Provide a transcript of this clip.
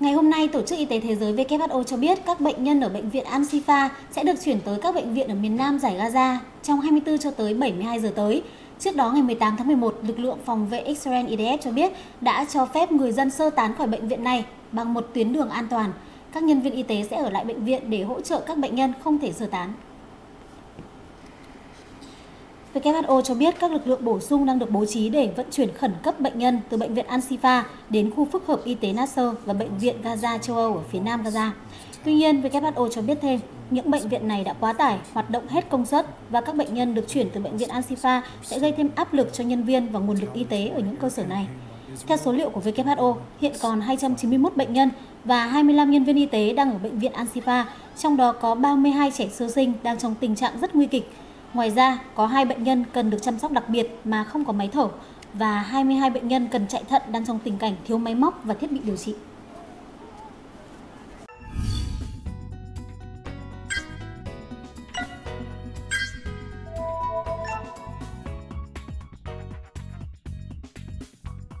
Ngày hôm nay, Tổ chức Y tế Thế giới WHO cho biết các bệnh nhân ở bệnh viện Al-Shifa sẽ được chuyển tới các bệnh viện ở miền Nam giải Gaza trong 24 cho tới 72 giờ tới. Trước đó, ngày 18 tháng 11, lực lượng phòng vệ Israel IDF cho biết đã cho phép người dân sơ tán khỏi bệnh viện này bằng một tuyến đường an toàn. Các nhân viên y tế sẽ ở lại bệnh viện để hỗ trợ các bệnh nhân không thể sơ tán. WHO cho biết các lực lượng bổ sung đang được bố trí để vận chuyển khẩn cấp bệnh nhân từ bệnh viện Al-Shifa đến khu phức hợp y tế Nasser và bệnh viện Gaza châu Âu ở phía nam Gaza. Tuy nhiên, WHO cho biết thêm, những bệnh viện này đã quá tải, hoạt động hết công suất và các bệnh nhân được chuyển từ bệnh viện Al-Shifa sẽ gây thêm áp lực cho nhân viên và nguồn lực y tế ở những cơ sở này. Theo số liệu của WHO, hiện còn 291 bệnh nhân và 25 nhân viên y tế đang ở bệnh viện Al-Shifa, trong đó có 32 trẻ sơ sinh đang trong tình trạng rất nguy kịch. Ngoài ra, có 2 bệnh nhân cần được chăm sóc đặc biệt mà không có máy thở và 22 bệnh nhân cần chạy thận đang trong tình cảnh thiếu máy móc và thiết bị điều trị.